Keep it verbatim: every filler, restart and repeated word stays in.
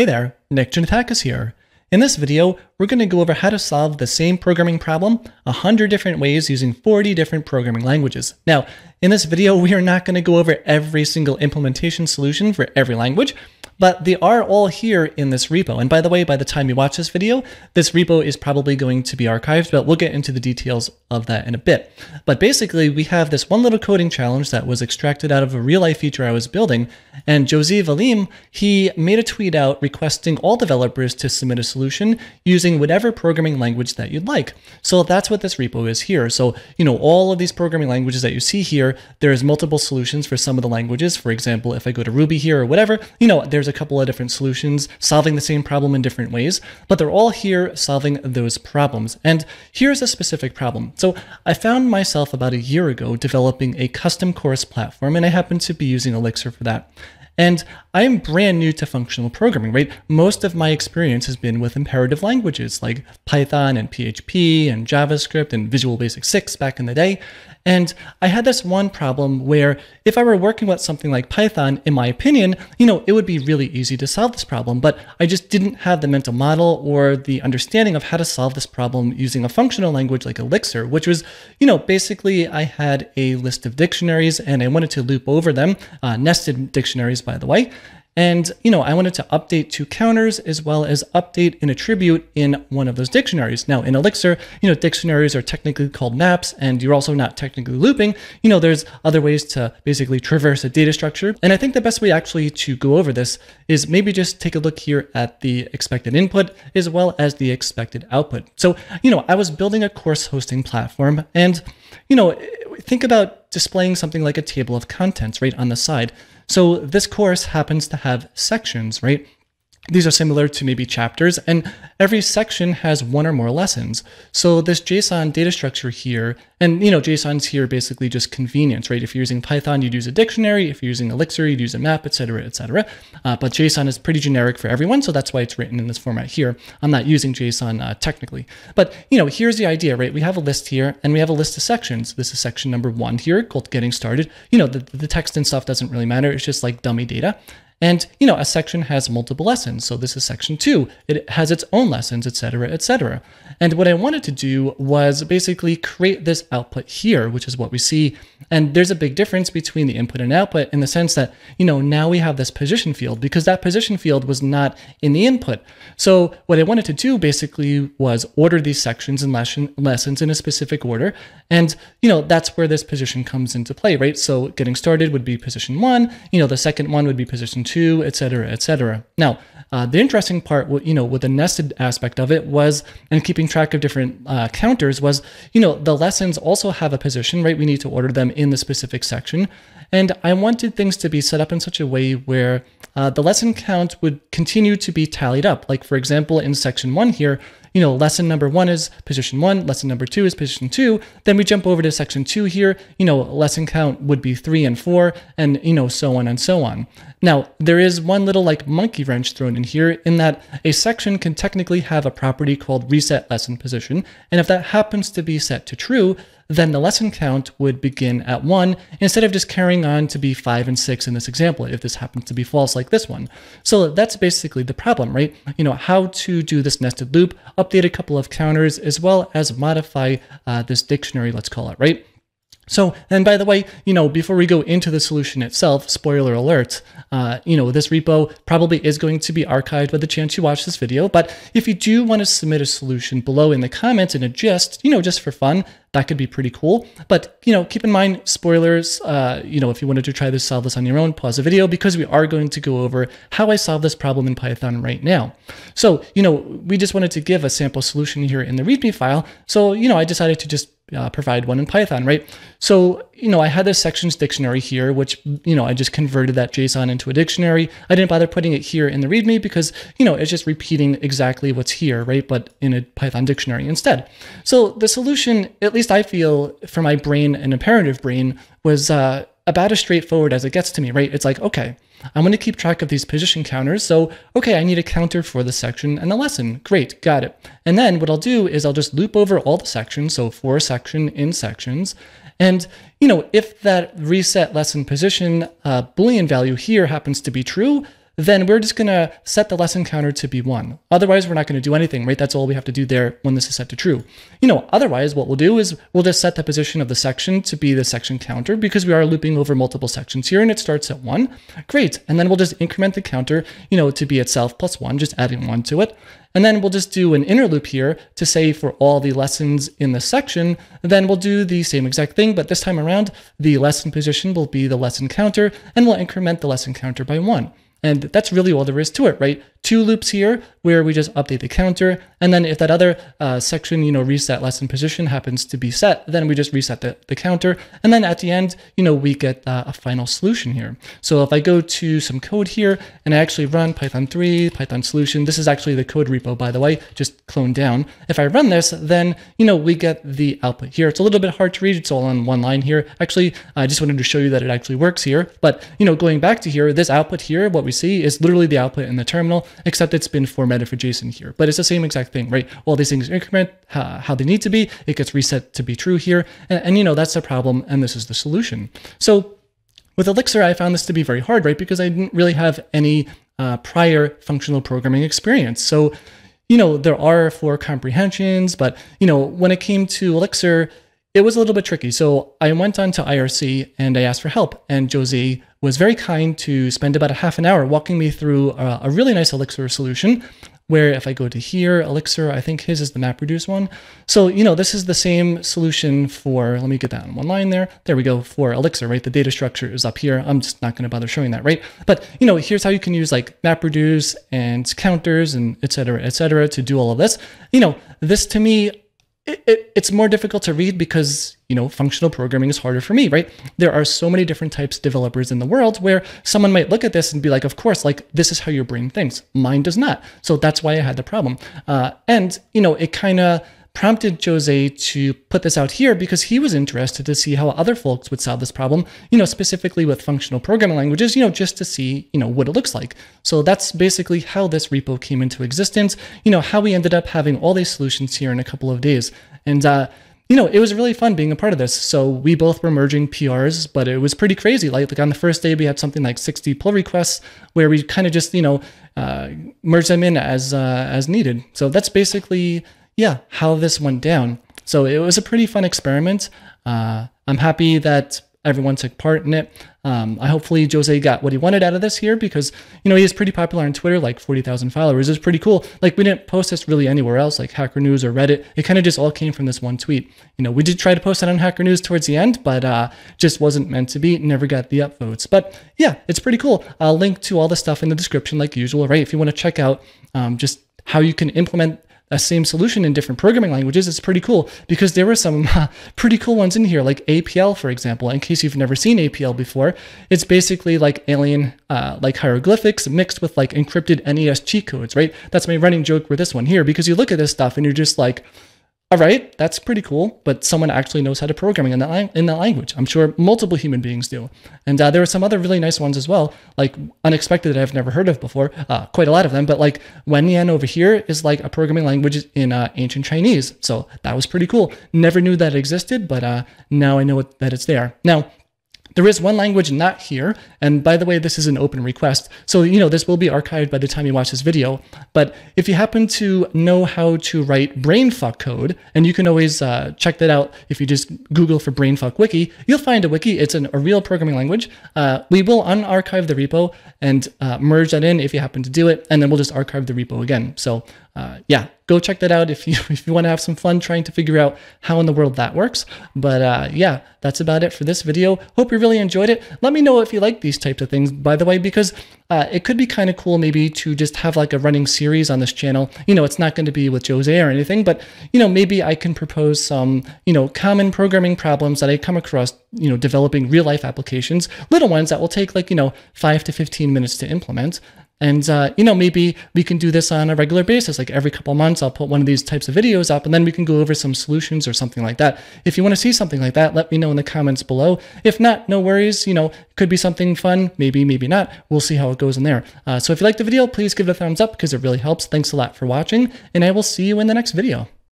Hey there, Nick Janetakis here. In this video, we're going to go over how to solve the same programming problem one hundred different ways using forty different programming languages. Now, in this video, we are not going to go over every single implementation solution for every language, but they are all here in this repo. And by the way, by the time you watch this video, this repo is probably going to be archived, but we'll get into the details of that in a bit. But basically, we have this one little coding challenge that was extracted out of a real life feature I was building. And José Valim, he made a tweet out requesting all developers to submit a solution using whatever programming language that you'd like. So that's what this repo is here. So, you know, all of these programming languages that you see here, there's multiple solutions for some of the languages. For example, if I go to Ruby here or whatever, you know, there's a couple of different solutions solving the same problem in different ways, but they're all here solving those problems. And here's a specific problem. So I found myself about a year ago developing a custom course platform, and I happened to be using Elixir for that. And I'm brand new to functional programming, right? Most of my experience has been with imperative languages like Python and P H P and JavaScript and Visual Basic six back in the day. And I had this one problem where if I were working with something like Python, in my opinion, you know, it would be really easy to solve this problem, but I just didn't have the mental model or the understanding of how to solve this problem using a functional language like Elixir, which was, you know, basically I had a list of dictionaries and I wanted to loop over them, uh, nested dictionaries, by the way. And, you know, I wanted to update two counters as well as update an attribute in one of those dictionaries. Now, in Elixir, you know, dictionaries are technically called maps, and you're also not technically looping. You know, there's other ways to basically traverse a data structure. And I think the best way actually to go over this is maybe just take a look here at the expected input as well as the expected output. So, you know, I was building a course hosting platform, and, you know, think about displaying something like a table of contents right on the side. So this course happens to have sections, right? These are similar to maybe chapters, and every section has one or more lessons. So this JSON data structure here, and you know, JSON's here basically just convenience, right? If you're using Python, you'd use a dictionary. If you're using Elixir, you'd use a map, et cetera, et cetera. Uh, but JSON is pretty generic for everyone, so that's why it's written in this format here. I'm not using JSON uh, technically. But you know, here's the idea, right? We have a list here, and we have a list of sections. This is section number one here, called Getting Started. You know, the, the text and stuff doesn't really matter. It's just like dummy data. And, you know, a section has multiple lessons. So this is section two. It has its own lessons, et cetera, et cetera. And what I wanted to do was basically create this output here, which is what we see. And there's a big difference between the input and output in the sense that, you know, now we have this position field because that position field was not in the input. So what I wanted to do basically was order these sections and lesson, lessons in a specific order. And, you know, that's where this position comes into play, right? So Getting Started would be position one. You know, the second one would be position two. two, et cetera, et cetera. Now, uh, the interesting part, you know, with the nested aspect of it was, and keeping track of different uh, counters was, you know, the lessons also have a position, right? We need to order them in the specific section. And I wanted things to be set up in such a way where uh, the lesson count would continue to be tallied up. Like for example, in section one here, you know, lesson number one is position one, lesson number two is position two. Then we jump over to section two here, you know, lesson count would be three and four, and, you know, so on and so on. Now, there is one little like monkey wrench thrown in here in that a section can technically have a property called reset lesson position. And if that happens to be set to true, then the lesson count would begin at one instead of just carrying on to be five and six in this example, if this happens to be false like this one. So that's basically the problem, right? You know, how to do this nested loop, update a couple of counters, as well as modify uh, this dictionary, let's call it, right? So, and by the way, you know, before we go into the solution itself, spoiler alert, uh, you know, this repo probably is going to be archived by the chance you watch this video. But if you do want to submit a solution below in the comments in a gist, you know, just for fun, that could be pretty cool. But, you know, keep in mind, spoilers, uh, you know, if you wanted to try to solve this on your own, pause the video because we are going to go over how I solve this problem in Python right now. So, you know, we just wanted to give a sample solution here in the README file. So, you know, I decided to just Uh, provide one in Python, right? So, you know, I had this sections dictionary here, which, you know, I just converted that JSON into a dictionary. I didn't bother putting it here in the README because, you know, it's just repeating exactly what's here, right? But in a Python dictionary instead. So the solution, at least I feel for my brain and imperative brain, was uh, about as straightforward as it gets to me, right? It's like, okay, I'm going to keep track of these position counters. So, okay, I need a counter for the section and the lesson. Great, got it. And then what I'll do is I'll just loop over all the sections. So for section in sections. And, you know, if that reset lesson position uh, Boolean value here happens to be true, then we're just going to set the lesson counter to be one. Otherwise, we're not going to do anything, right? That's all we have to do there when this is set to true. You know, otherwise, what we'll do is we'll just set the position of the section to be the section counter, because we are looping over multiple sections here, and it starts at one. Great. And then we'll just increment the counter, you know, to be itself plus one, just adding one to it. And then we'll just do an inner loop here to say for all the lessons in the section, then we'll do the same exact thing, but this time around, the lesson position will be the lesson counter, and we'll increment the lesson counter by one. And that's really all there is to it, right? Two loops here where we just update the counter. And then if that other uh, section, you know, reset lesson position happens to be set, then we just reset the, the counter. And then at the end, you know, we get uh, a final solution here. So if I go to some code here and I actually run Python three, Python solution, this is actually the code repo, by the way, just cloned down. If I run this, then, you know, we get the output here. It's a little bit hard to read. It's all on one line here. Actually, I just wanted to show you that it actually works here. But, you know, going back to here, this output here, what we see is literally the output in the terminal, except it's been formatted for JSON here, but it's the same exact thing, right? All these things increment uh, how they need to be, it gets reset to be true here. And, and you know, that's the problem. And this is the solution. So with Elixir, I found this to be very hard, right? Because I didn't really have any uh, prior functional programming experience. So, you know, there are four comprehensions, but you know, when it came to Elixir, it was a little bit tricky. So I went on to I R C and I asked for help, and José was very kind to spend about a half an hour walking me through a, a really nice Elixir solution, where if I go to here, Elixir, I think his is the MapReduce one. So, you know, this is the same solution for, let me get that on one line there. There we go, for Elixir, right? The data structure is up here. I'm just not gonna bother showing that, right? But, you know, here's how you can use like MapReduce and counters and et cetera, et cetera, to do all of this. You know, this to me, It, it, it's more difficult to read because, you know, functional programming is harder for me, right? There are so many different types of developers in the world where someone might look at this and be like, of course, like this is how your brain thinks. Mine does not. So that's why I had the problem. Uh, and, you know, it kind of prompted José to put this out here because he was interested to see how other folks would solve this problem, you know, specifically with functional programming languages, you know, just to see, you know, what it looks like. So that's basically how this repo came into existence, you know, how we ended up having all these solutions here in a couple of days. And, uh, you know, it was really fun being a part of this. So we both were merging P Rs, but it was pretty crazy. Like, like on the first day, we had something like sixty pull requests where we kind of just, you know, uh, merge them in as, uh, as needed. So that's basically, yeah, how this went down. So it was a pretty fun experiment. Uh, I'm happy that everyone took part in it. Um, I hopefully José got what he wanted out of this here because, you know, he is pretty popular on Twitter, like forty thousand followers. It's pretty cool. Like we didn't post this really anywhere else, like Hacker News or Reddit. It kind of just all came from this one tweet. You know, we did try to post it on Hacker News towards the end, but uh, just wasn't meant to be. Never got the upvotes. But yeah, it's pretty cool. I'll link to all the stuff in the description like usual, right? If you want to check out um, just how you can implement a same solution in different programming languages, it's pretty cool because there were some uh, pretty cool ones in here, like A P L, for example. In case you've never seen A P L before, it's basically like alien, uh, like hieroglyphics mixed with like encrypted N E S cheat codes, right? That's my running joke with this one here because you look at this stuff and you're just like, all right, that's pretty cool, but someone actually knows how to programming in that, in that language. I'm sure multiple human beings do. And uh, there were some other really nice ones as well, like unexpected that I've never heard of before, uh, quite a lot of them, but like Wenyan over here is like a programming language in uh, ancient Chinese. So that was pretty cool. Never knew that existed, but uh, now I know it, that it's there. Now, there is one language not here, and by the way, this is an open request, so you know this will be archived by the time you watch this video, but if you happen to know how to write brainfuck code, and you can always uh, check that out if you just Google for brainfuck wiki, you'll find a wiki. It's an, a real programming language. Uh, we will unarchive the repo and uh, merge that in if you happen to do it, and then we'll just archive the repo again. So uh, yeah, go check that out if you if you want to have some fun trying to figure out how in the world that works. But uh, yeah, that's about it for this video. Hope you really enjoyed it. Let me know if you like these types of things, by the way, because uh, it could be kind of cool maybe to just have like a running series on this channel. You know, it's not going to be with José or anything, but you know, maybe I can propose some, you know, common programming problems that I come across, you know, developing real life applications, little ones that will take like, you know, five to fifteen minutes to implement. And, uh, you know, maybe we can do this on a regular basis, like every couple months, I'll put one of these types of videos up and then we can go over some solutions or something like that. If you want to see something like that, let me know in the comments below. If not, no worries, you know, it could be something fun, maybe, maybe not. We'll see how it goes in there. Uh, so if you liked the video, please give it a thumbs up because it really helps. Thanks a lot for watching and I will see you in the next video.